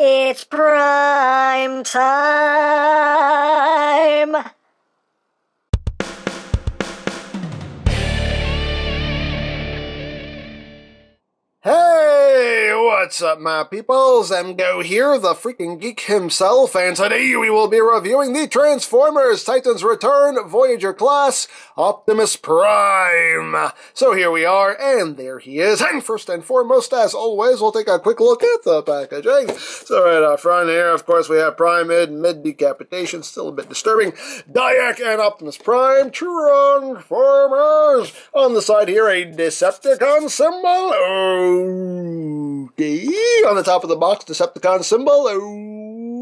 It's prime time! Hey, what's up my peoples? Emgo here, the freaking geek himself, and today we will be reviewing the Transformers Titans Return Voyager Class Optimus Prime. So here we are, and there he is, and first and foremost, as always, we'll take a quick look at the packaging. So right up front here, of course, we have Prime mid decapitation, still a bit disturbing, Diac and Optimus Prime, Transformers. On the side here, a Decepticon symbol, okay. On the top of the box, Decepticon symbol,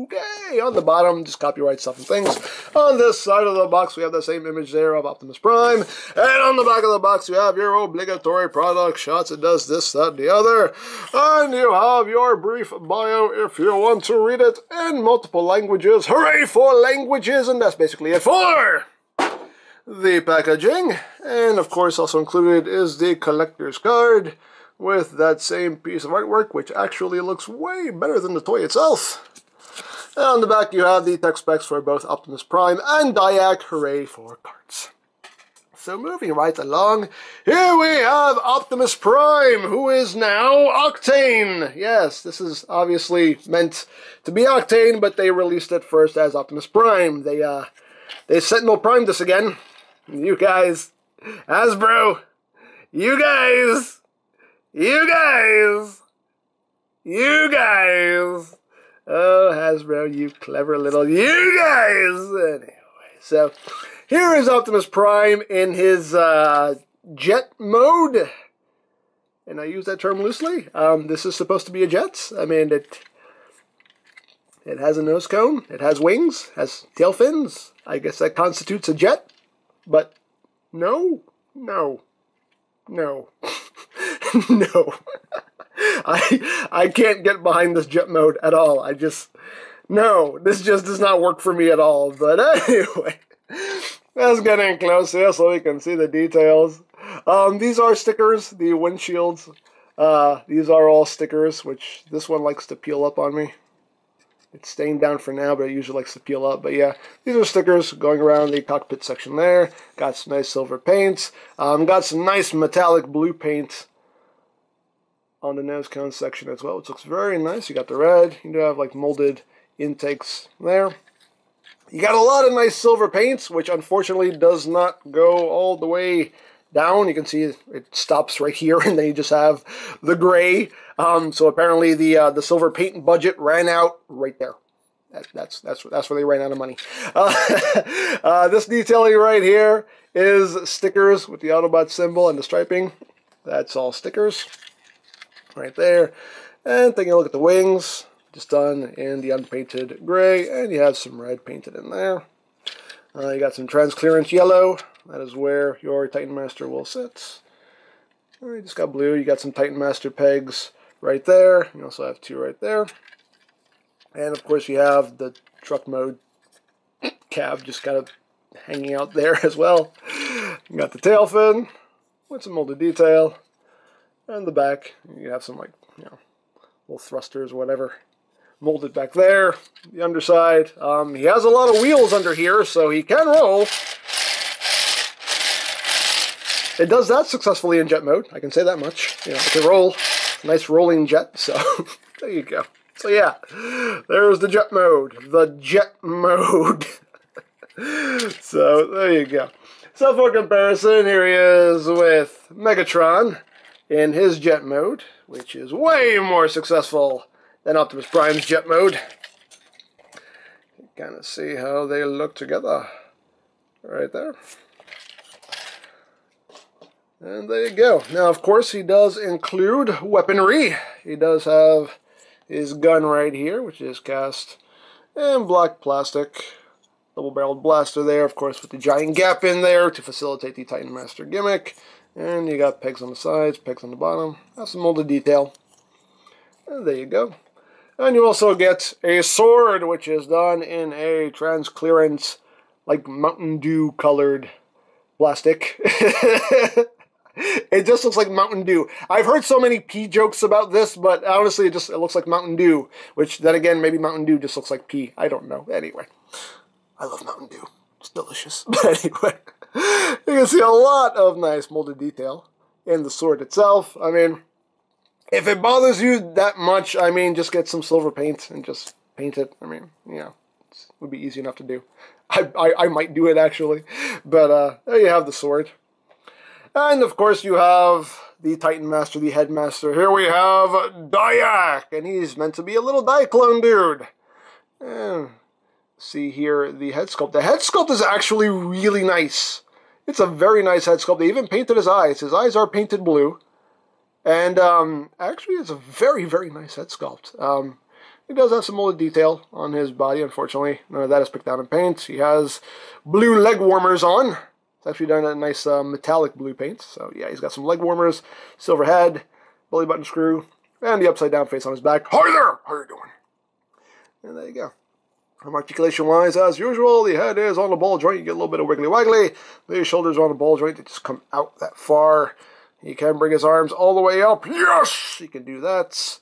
okay. On the bottom, just copyright stuff and things. On this side of the box, we have the same image there of Optimus Prime. And on the back of the box, you have your obligatory product shots. It does this, that, and the other. And you have your brief bio if you want to read it in multiple languages. Hooray for languages! And that's basically it for the packaging. And of course, also included is the collector's card with that same piece of artwork, which actually looks way better than the toy itself. And on the back, you have the tech specs for both Optimus Prime and Diac. Hooray for carts. So moving right along, here we have Optimus Prime, who is now Octane. Yes, this is obviously meant to be Octane, but they released it first as Optimus Prime. They Sentinel Primed this again. You guys, Hasbro, you guys. Oh, Hasbro, you clever little you guys! Anyway, so here is Optimus Prime in his jet mode. And I use that term loosely. This is supposed to be a jet. I mean, it has a nose cone, it has wings, has tail fins. I guess that constitutes a jet. But no. No. I can't get behind this jet mode at all. This just does not work for me at all. But anyway, let's get in close here so we can see the details. These are stickers, the windshields. These are all stickers, which this one likes to peel up on me. It's staying down for now, but it usually likes to peel up. But yeah, these are stickers going around the cockpit section there. Got some nice silver paint. Got some nice metallic blue paint on the nose cone section as well, which looks very nice. You got the red. You do have like molded intakes there. You got a lot of nice silver paints, which unfortunately does not go all the way down. You can see it stops right here, and then you just have the gray. So apparently the silver paint budget ran out right there. That's where they ran out of money. This detailing right here is stickers with the Autobot symbol and the striping. That's all stickers right there. And taking a look at the wings, just done in the unpainted gray, and you have some red painted in there. You got some transclearance yellow. That is where your Titan Master will sit. You just got blue. You got some Titan Master pegs right there. You also have two right there. And of course you have the truck mode cab just kind of hanging out there as well. You got the tail fin with some molded detail. And the back, you have some, like, you know, little thrusters or whatever molded back there. The underside, he has a lot of wheels under here, so he can roll. It does that successfully in jet mode, I can say that much. You know, it can roll. Nice rolling jet, so there you go. So yeah, there's the jet mode. The jet mode. So there you go. So for comparison, here he is with Megatron in his jet mode, which is way more successful than Optimus Prime's jet mode. You kind of see how they look together right there. And there you go. Now, of course, he does include weaponry. He does have his gun right here, which is cast in black plastic. Double-barreled blaster there, of course, with the giant gap in there to facilitate the Titan Master gimmick. And you got pegs on the sides, pegs on the bottom. That's some molded detail. And there you go. And you also get a sword, which is done in a transclearance, like Mountain Dew colored plastic. It just looks like Mountain Dew. I've heard so many pee jokes about this, but honestly, it looks like Mountain Dew, which then again, maybe Mountain Dew just looks like pee. I don't know. Anyway, I love Mountain Dew. It's delicious. But anyway, you can see a lot of nice molded detail in the sword itself. I mean, if it bothers you that much, I mean, just get some silver paint and just paint it. I mean, you know, it would be easy enough to do. I might do it, actually. But there you have the sword. And, of course, you have the Titan Master, the Headmaster. Here we have Diac, and he's meant to be a little Diaclone dude. And see here the head sculpt. The head sculpt is actually really nice. It's a very nice head sculpt. They even painted his eyes. His eyes are painted blue. And actually, it's a very, very nice head sculpt. He does have some molded detail on his body, unfortunately. None of that is picked out in paint. He has blue leg warmers on. It's actually done in a nice metallic blue paint. So, yeah, he's got some leg warmers, silver head, belly button screw, and the upside-down face on his back. Hi there! How are you doing? And there you go. Articulation-wise, as usual, the head is on the ball joint. You get a little bit of wiggly-waggly. The shoulders are on the ball joint. They just come out that far. He can bring his arms all the way up. Yes! He can do that.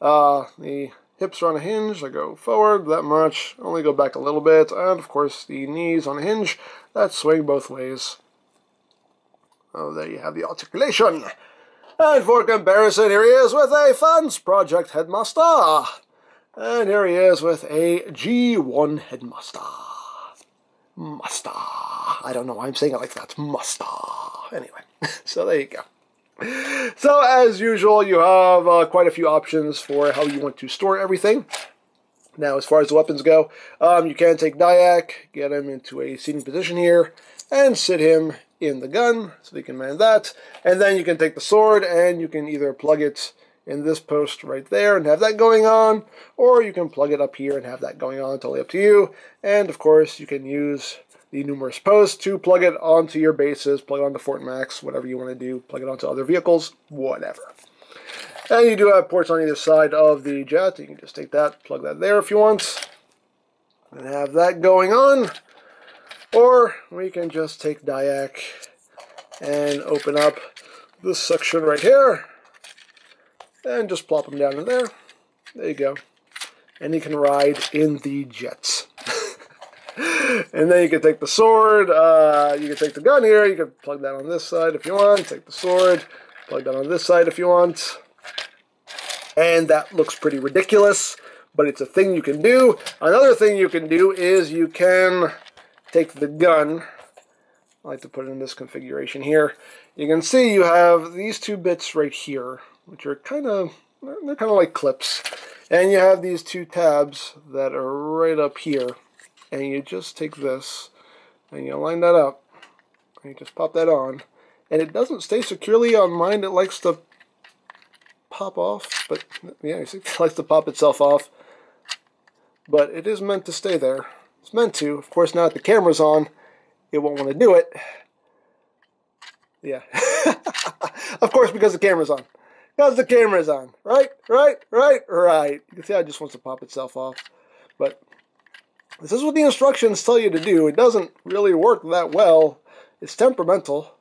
The hips are on a hinge. They go forward that much. Only go back a little bit. And, of course, the knees on a hinge. That swing both ways. Oh, there you have the articulation. And for comparison, here he is with a Fans Project Headmaster. And here he is with a G1 Headmaster. Master. I don't know why I'm saying it like that. Master. Anyway, so there you go. So, as usual, you have quite a few options for how you want to store everything. Now, as far as the weapons go, you can take Diac, get him into a seating position here, and sit him in the gun, so he can man that. And then you can take the sword, and you can either plug it in this post right there and have that going on, or you can plug it up here and have that going on. Totally up to you. And, of course, you can use the numerous posts to plug it onto your bases, plug it onto Fort Max, whatever you want to do, plug it onto other vehicles, whatever. And you do have ports on either side of the jet. You can just take that, plug that there if you want, and have that going on. Or we can just take Diac and open up this section right here and just plop him down in there. There you go. And he can ride in the jets. And then you can take the sword, you can take the gun here, you can plug that on this side if you want, take the sword, plug that on this side if you want. And that looks pretty ridiculous, but it's a thing you can do. Another thing you can do is you can take the gun. I like to put it in this configuration here. You can see you have these two bits right here, which are kind of like clips. And you have these two tabs that are right up here. And you just take this, and you line that up, and you just pop that on. And it doesn't stay securely on mine. It likes to pop off, but yeah, it likes to pop itself off. But it is meant to stay there. It's meant to. Of course, now that the camera's on, it won't want to do it. Yeah. Of course, because the camera's on. Because the camera's on. Right, right, right, right. You can see how it just wants to pop itself off. But this is what the instructions tell you to do. It doesn't really work that well. It's temperamental.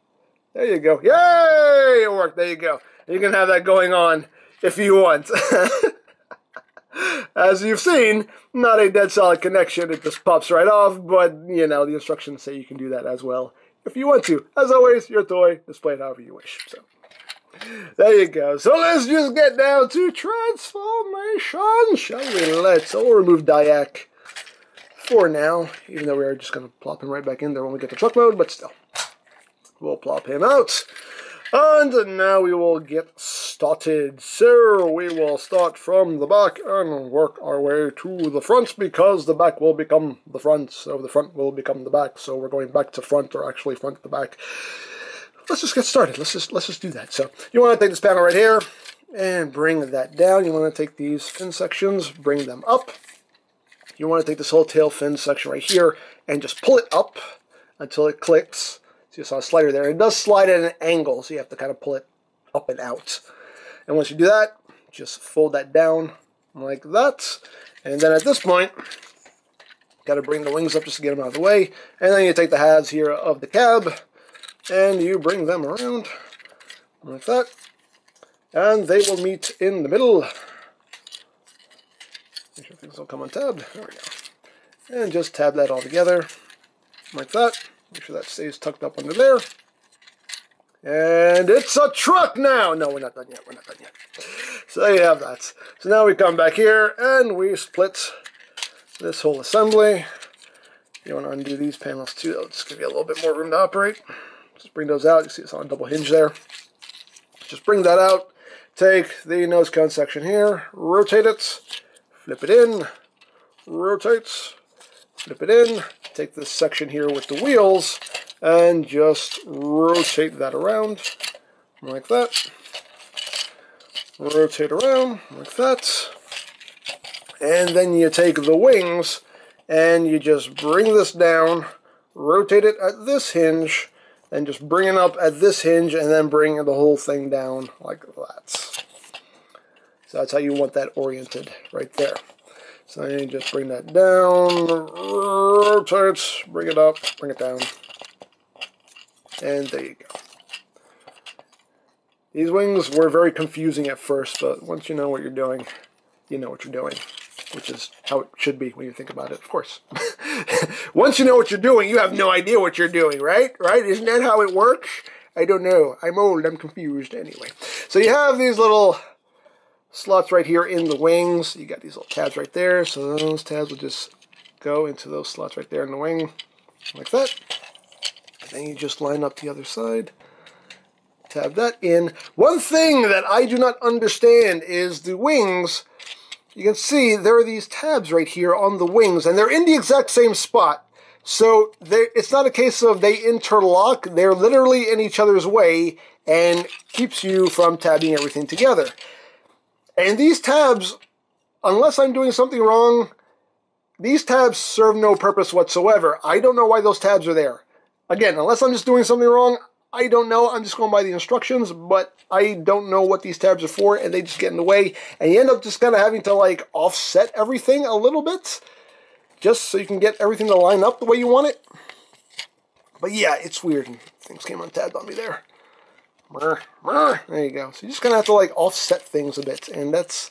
There you go. Yay! It worked. There you go. You can have that going on if you want. As you've seen, not a dead solid connection. It just pops right off, but, you know, the instructions say you can do that as well if you want to. As always, your toy, display it however you wish. So, there you go. So let's just get down to transformation, shall we? Let's all remove Diac for now, even though we are just going to plop him right back in there when we get to truck mode, but still, we'll plop him out. And now we will get started. So we will start from the back and work our way to the front, because the back will become the front, so the front will become the back. So we're going back to front, or actually front to back. Let's just get started. Let's just do that. So you want to take this panel right here and bring that down. You want to take these fin sections, bring them up. You want to take this whole tail fin section right here and just pull it up until it clicks. So you saw a slider there. It does slide at an angle, so you have to kind of pull it up and out. And once you do that, just fold that down like that. And then at this point, got to bring the wings up just to get them out of the way. And then you take the halves here of the cab, and you bring them around like that, and they will meet in the middle. Make sure things don't come untabbed. There we go. And just tab that all together like that. Make sure that stays tucked up under there. And it's a truck now! No, we're not done yet. We're not done yet. So there you have that. So now we come back here and we split this whole assembly. You want to undo these panels too. That'll just give you a little bit more room to operate. Just bring those out. You see it's on a double hinge there. Just bring that out. Take the nose cone section here. Rotate it. Flip it in. Rotates. Flip it in. Take this section here with the wheels and just rotate that around like that. Rotate around like that. And then you take the wings and you just bring this down, rotate it at this hinge, and just bring it up at this hinge, and then bring the whole thing down like that. So that's how you want that oriented right there. So you just bring that down, rotate, bring it up, bring it down, and there you go. These wings were very confusing at first, but once you know what you're doing, you know what you're doing, which is how it should be when you think about it, of course. Once you know what you're doing, you have no idea what you're doing, right? Right? Isn't that how it works? I don't know. I'm old. I'm confused. Anyway. So you have these little slots right here in the wings. You got these little tabs right there. So those tabs will just go into those slots right there in the wing, like that. And then you just line up the other side. Tab that in. One thing that I do not understand is the wings. You can see there are these tabs right here on the wings, and they're in the exact same spot. So it's not a case of they interlock. They're literally in each other's way and keeps you from tabbing everything together. And these tabs, unless I'm doing something wrong, these tabs serve no purpose whatsoever. I don't know why those tabs are there. Again, unless I'm just doing something wrong, I don't know. I'm just going by the instructions, but I don't know what these tabs are for, and they just get in the way. And you end up just kind of having to, like, offset everything a little bit just so you can get everything to line up the way you want it. But, yeah, it's weird. Things came untabbed on me there. There you go. So you just kind of have to, like, offset things a bit. And that's,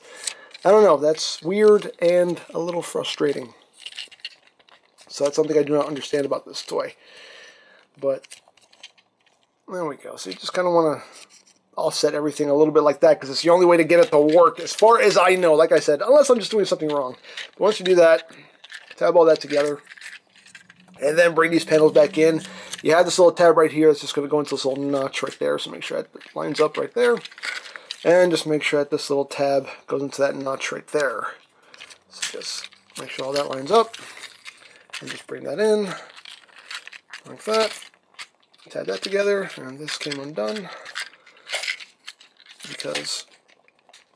I don't know, that's weird and a little frustrating. So that's something I do not understand about this toy. But there we go. So you just kind of want to offset everything a little bit like that, because it's the only way to get it to work, as far as I know. Like I said, unless I'm just doing something wrong. But once you do that, tab all that together, and then bring these panels back in. You have this little tab right here. It's just going to go into this little notch right there. So make sure that it lines up right there. And just make sure that this little tab goes into that notch right there. So just make sure all that lines up. And just bring that in like that. Tab that together, and this came undone because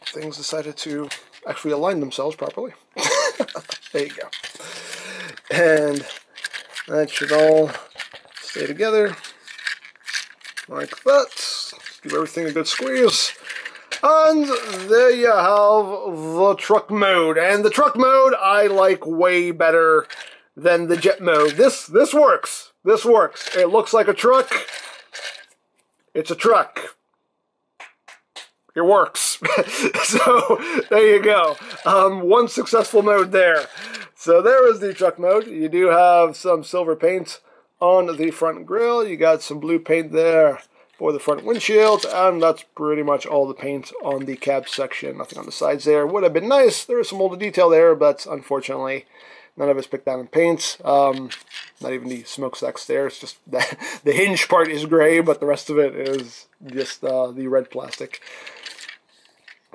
things decided to actually align themselves properly. There you go. And that should all stay together like that. Just give everything a good squeeze. And there you have the truck mode. And the truck mode I like way better than the jet mode. This works. This works. It looks like a truck. It's a truck. It works. So there you go. One successful mode there. So there is the truck mode. You do have some silver paint on the front grille. You got some blue paint there for the front windshield, and that's pretty much all the paint on the cab section. Nothing on the sides there. Would have been nice. There is some older detail there, but unfortunately none of it's picked out in paint. Not even the smokestacks there. It's just that the hinge part is gray, but the rest of it is just the red plastic.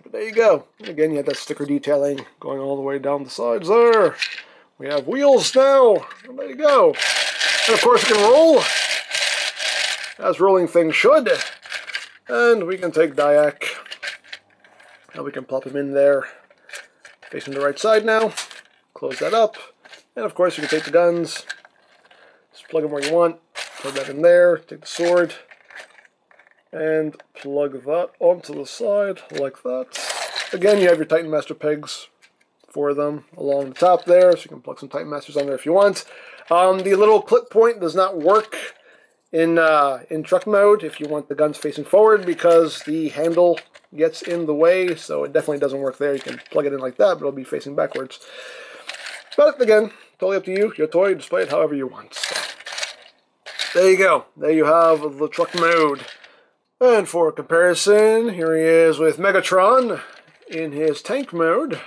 But there you go. And again, you have that sticker detailing going all the way down the sides there. We have wheels now. And there you go. And of course, we can roll as rolling things should. And we can take Diac, and we can plop him in there, facing the right side now. Close that up. And of course, you can take the guns, just plug them where you want, plug that in there, take the sword, and plug that onto the side like that. Again, you have your Titan Master pegs for them along the top there, so you can plug some Titan Masters on there if you want. The little clip point does not work in truck mode if you want the guns facing forward, because the handle gets in the way, so it definitely doesn't work there. You can plug it in like that, but it'll be facing backwards. But again, totally up to you, your toy, display it however you want. So, there you go. There you have the truck mode. And for comparison, here he is with Megatron in his tank mode.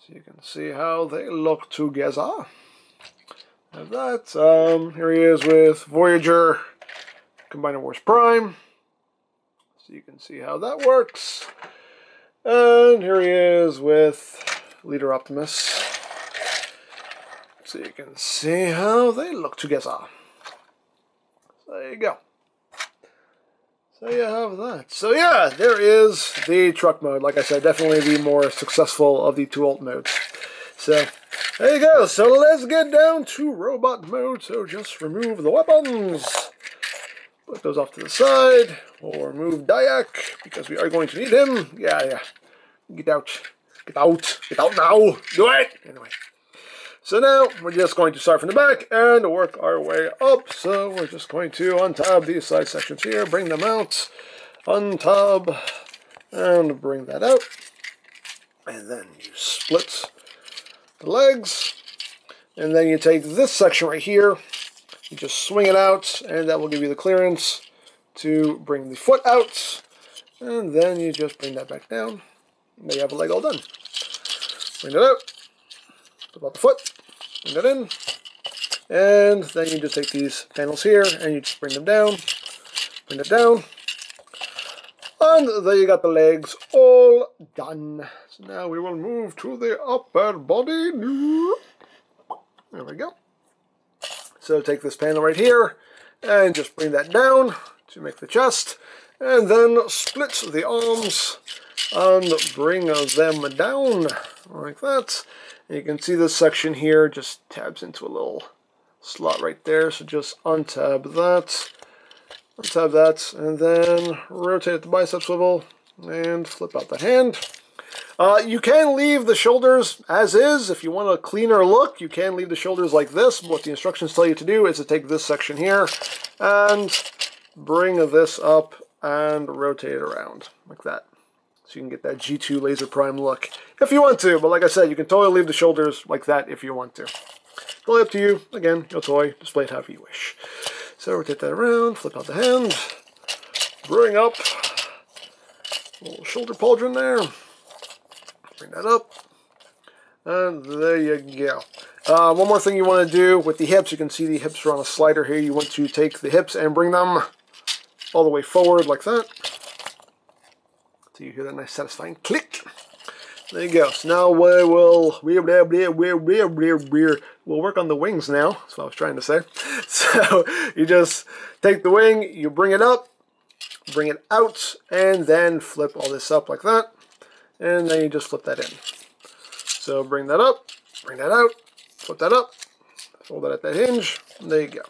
So you can see how they look together. Have that. Here he is with Voyager, Combiner Wars Prime. So you can see how that works. And here he is with Leader Optimus. So you can see how they look together. There you go. So you have that. So yeah, there is the truck mode. Like I said, definitely the more successful of the two alt modes. So there you go. So let's get down to robot mode. So just remove the weapons. Put those off to the side. We'll remove Diac because we are going to need him. Yeah. Get out. Get out. Get out now. Do it! Anyway. So now we're just going to start from the back and work our way up. So we're just going to untab these side sections here, bring them out, untab, and bring that out. And then you split the legs. And then you take this section right here, you just swing it out, and that will give you the clearance to bring the foot out. And then you just bring that back down. And there you have a leg all done. Bring it out. About the foot, bring that in, and then you just take these panels here and you just bring it down, and there you got the legs all done. So now we will move to the upper body. There we go. So take this panel right here and just bring that down to make the chest, and then split the arms and bring them down like that. And you can see this section here just tabs into a little slot right there, so just untab that, and then rotate the bicep swivel, and flip out the hand. You can leave the shoulders as is. If you want a cleaner look, you can leave the shoulders like this. What the instructions tell you to do is to take this section here, and bring this up, and rotate it around like that. So you can get that G2 Laser Prime look if you want to. But like I said, you can totally leave the shoulders like that if you want to. Totally up to you. Again, your toy. Display it however you wish. So rotate that around. Flip out the hand. Bring up a little shoulder pauldron there. Bring that up. And there you go. One more thing you want to do with the hips. You can see the hips are on a slider here. You want to take the hips and bring them all the way forward like that. So you hear that nice satisfying click. There you go. So now we'll work on the wings now. That's what I was trying to say. So you just take the wing, you bring it up, bring it out, and then flip all this up like that. And then you just flip that in. So bring that up, bring that out, flip that up, fold that at that hinge. And there you go.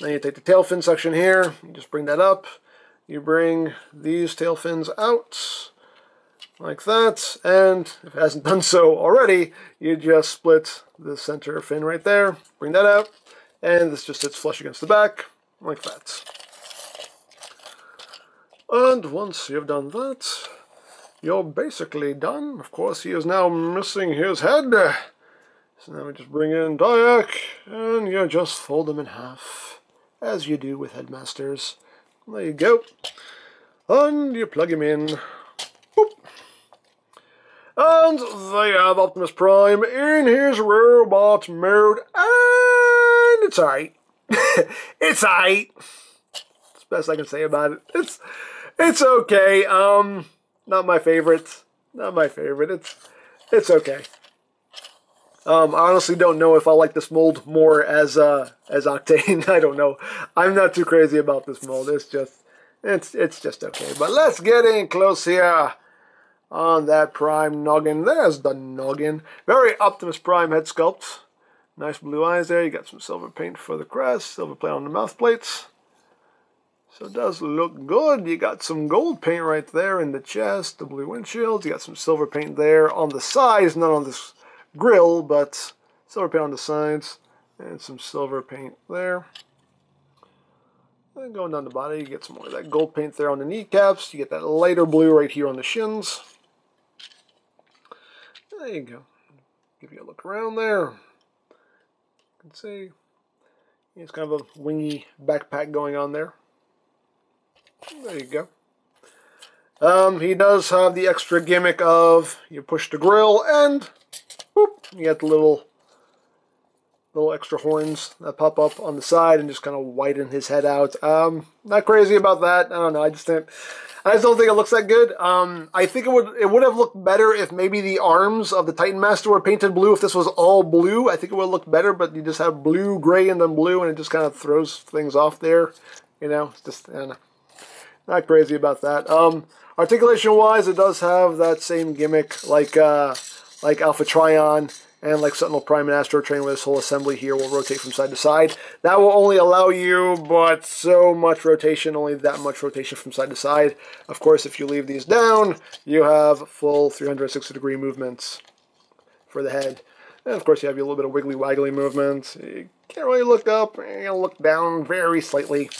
Then you take the tail fin section here, you just bring that up. You bring these tail fins out like that, and if it hasn't done so already, you just split the center fin right there, bring that out, and this just sits flush against the back like that. And once you've done that, you're basically done. Of course, he is now missing his head. So now we just bring in Diac, and you just fold him in half, as you do with Headmasters. There you go. And you plug him in. Boop. And they have Optimus Prime in his robot mode. And it's alright. It's alright. It's the best I can say about it. It's okay. Not my favorite. Not my favorite. It's okay. I honestly don't know if I like this mold more as Octane. I don't know. I'm not too crazy about this mold. It's just okay. But let's get in close here on that Prime noggin. There's the noggin. Very Optimus Prime head sculpt. Nice blue eyes there. You got some silver paint for the crest. Silver plate on the mouth plates. So it does look good. You got some gold paint right there in the chest. The blue windshield. You got some silver paint there on the sides. Not on this grill, but silver paint on the sides, and some silver paint there. And going down the body, you get some more of that gold paint there on the kneecaps. You get that lighter blue right here on the shins. There you go. Give you a look around there. You can see it's kind of a wingy backpack going on there. There you go. He does have the extra gimmick of you push the grill and whoop, you get the little extra horns that pop up on the side and just kind of widen his head out. Not crazy about that. I don't know. I just don't think it looks that good. I think it would have looked better if maybe the arms of the Titan Master were painted blue. If this was all blue, I think it would have looked better, but you just have blue, gray, and then blue, and it just kind of throws things off there. You know, it's just, I don't know. Not crazy about that. Articulation-wise, it does have that same gimmick like Alpha Trion and like Sentinel Prime and Astro Train, where this whole assembly here will rotate from side to side. That will only allow you but so much rotation, only that much rotation from side to side. Of course, if you leave these down, you have full 360-degree movements for the head. And of course, you have your little bit of wiggly-waggly movements. You can't really look up, you look down very slightly.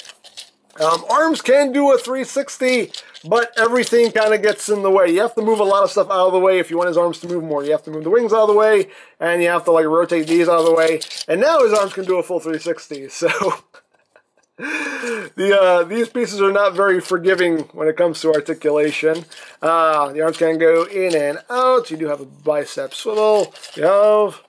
Arms can do a 360, but everything kind of gets in the way. You have to move a lot of stuff out of the way if you want his arms to move more. You have to move the wings out of the way, and you have to like rotate these out of the way. And now his arms can do a full 360. So these pieces are not very forgiving when it comes to articulation. The arms can go in and out. You do have a bicep swivel. You have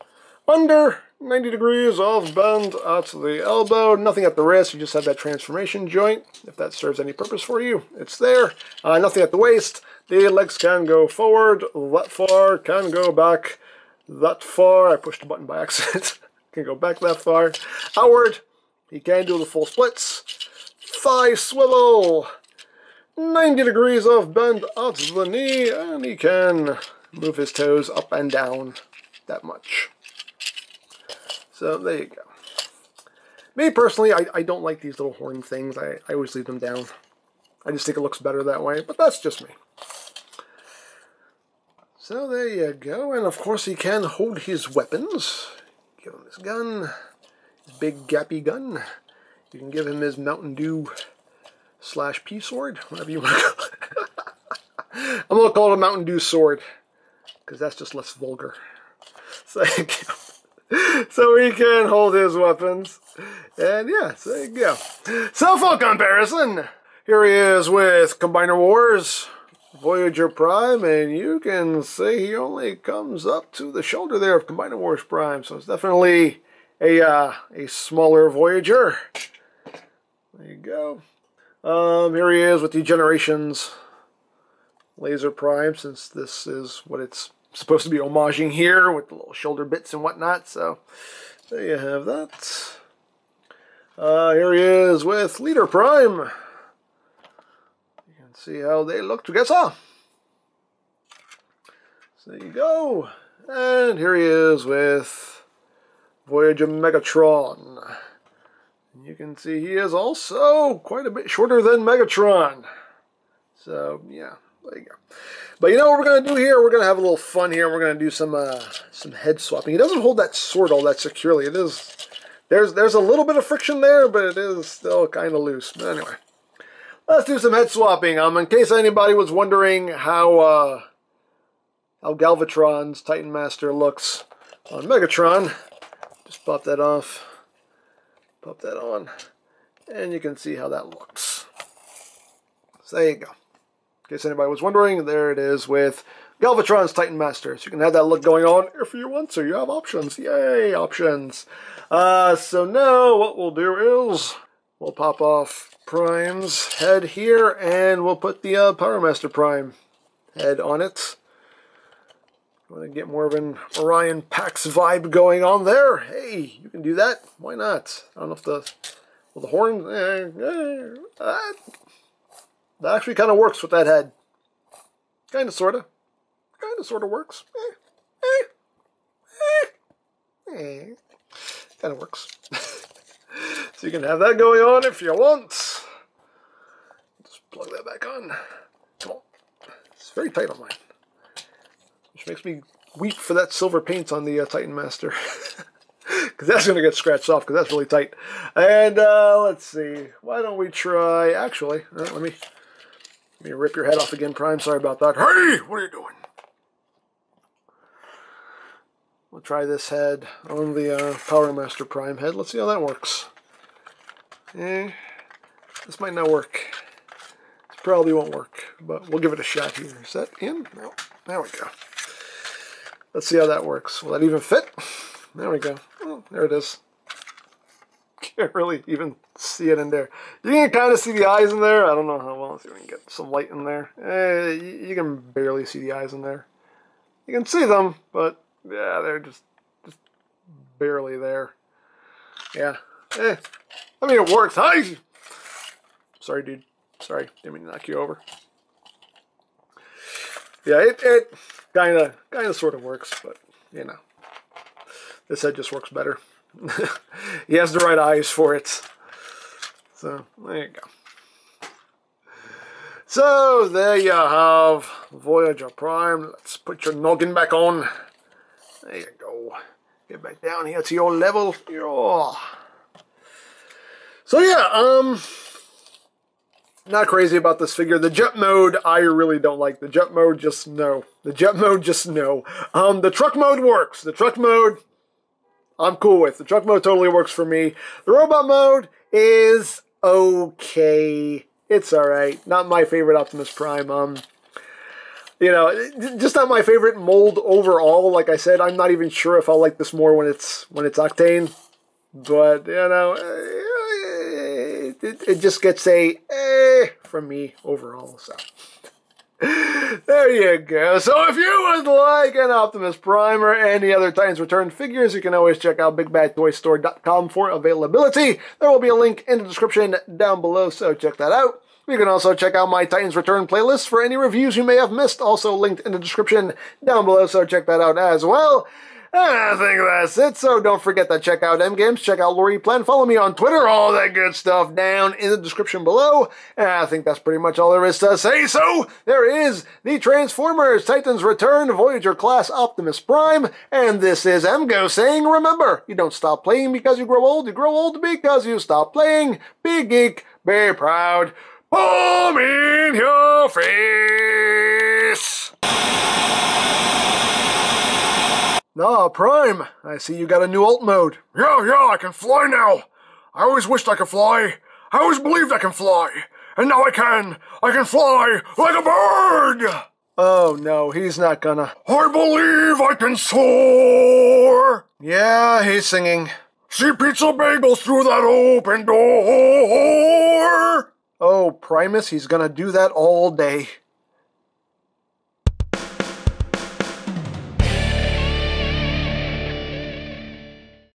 under 90 degrees of bend out to the elbow, nothing at the wrist. You just have that transformation joint, if that serves any purpose for you. It's there. Nothing at the waist. The legs can go forward that far, can go back that far. I pushed the button by accident. Can go back that far. Outward. He can do the full splits. Thigh swivel. 90 degrees of bend out to the knee, and he can move his toes up and down that much. So there you go. Me personally, I don't like these little horn things. I always leave them down. I just think it looks better that way, but that's just me. So there you go. And of course he can hold his weapons. Give him his gun. His big gappy gun. You can give him his Mountain Dew / pea sword. Whatever you want to call it. I'm going to call it a Mountain Dew sword. Because that's just less vulgar. So there you go. So he can hold his weapons. And yeah, so there you go. So full comparison. Here he is with Combiner Wars, Voyager Prime, and you can see he only comes up to the shoulder there of Combiner Wars Prime. So it's definitely a smaller Voyager. There you go. Here he is with the Generations Laser Prime, since this is what it's supposed to be homaging here with the little shoulder bits and whatnot. So there you have that. Here he is with Leader Prime. You can see how they look together. So there you go. And here he is with Voyager Megatron. And you can see he is also quite a bit shorter than Megatron. So yeah. There you go. But you know what we're going to do here? We're going to have a little fun here. We're going to do some head swapping. He doesn't hold that sword all that securely. It is, there's a little bit of friction there, but it is still kind of loose. But anyway, let's do some head swapping. In case anybody was wondering how Galvatron's Titan Master looks on Megatron, just pop that off, pop that on, and you can see how that looks. So there you go. In case anybody was wondering, there it is with Galvatron's Titan Master. So you can have that look going on if you want to. You have options. Yay, options. So now what we'll do is we'll pop off Prime's head here, and we'll put the Power Master Prime head on it. Want to get more of an Orion Pax vibe going on there? Hey, you can do that. Why not? I don't know if the horn... That actually kind of works with that head. Kind of, sort of. Kind of, sort of works. Kind of works. So you can have that going on if you want. Just plug that back on. Come on. It's very tight on mine. Which makes me weep for that silver paint on the Titan Master. because that's going to get scratched off because that's really tight. And let's see. Why don't we try... Actually, let me rip your head off again, Prime. Sorry about that. Hey! What are you doing? We'll try this head on the Power Master Prime head. Let's see how that works. Eh, this might not work. This probably won't work, but we'll give it a shot here. Is that in? No. There we go. Let's see how that works. Will that even fit? There we go. Oh, there it is. Can't really even see it in there. You can kind of see the eyes in there. I don't know how well. Let's see if we can get some light in there. You can barely see the eyes in there. You can see them, but yeah, they're just barely there. Yeah. I mean, it works. Hi! Sorry, dude. Sorry. Didn't mean to knock you over. Yeah, it kind of sort of works, but, you know. This head just works better. He has the right eyes for it. So, there you go. So, there you have Voyager Prime. Let's put your noggin back on. There you go. Get back down here to your level. Yeah. So, yeah, not crazy about this figure. The jet mode, I really don't like. The jet mode, just no. The jet mode, just no. The truck mode works. The truck mode, I'm cool with. The truck mode totally works for me. The robot mode is okay. It's alright. Not my favorite Optimus Prime. You know, just not my favorite mold overall. Like I said, I'm not even sure if I'll like this more when it's Octane. But, you know, it just gets a from me overall, so there you go. So if you would like an Optimus Prime or any other Titans Return figures, you can always check out BigBadToyStore.com for availability. There will be a link in the description down below, so check that out. You can also check out my Titans Return playlist for any reviews you may have missed, also linked in the description down below, so check that out as well. And I think that's it, so don't forget to check out M Games, check out Lori Plan, follow me on Twitter, all that good stuff down in the description below. And I think that's pretty much all there is to say, so there is the Transformers Titans Return Voyager Class Optimus Prime, and this is Emgo saying, remember, you don't stop playing because you grow old because you stop playing. Be geek, be proud, boom in your face! Ah, Prime, I see you got a new alt mode. Yeah, I can fly now. I always wished I could fly. I always believed I can fly. And now I can. I can fly like a bird. Oh, no, he's not gonna. I believe I can soar. Yeah, he's singing. See pizza bagels through that open door. Oh, Primus, he's gonna do that all day.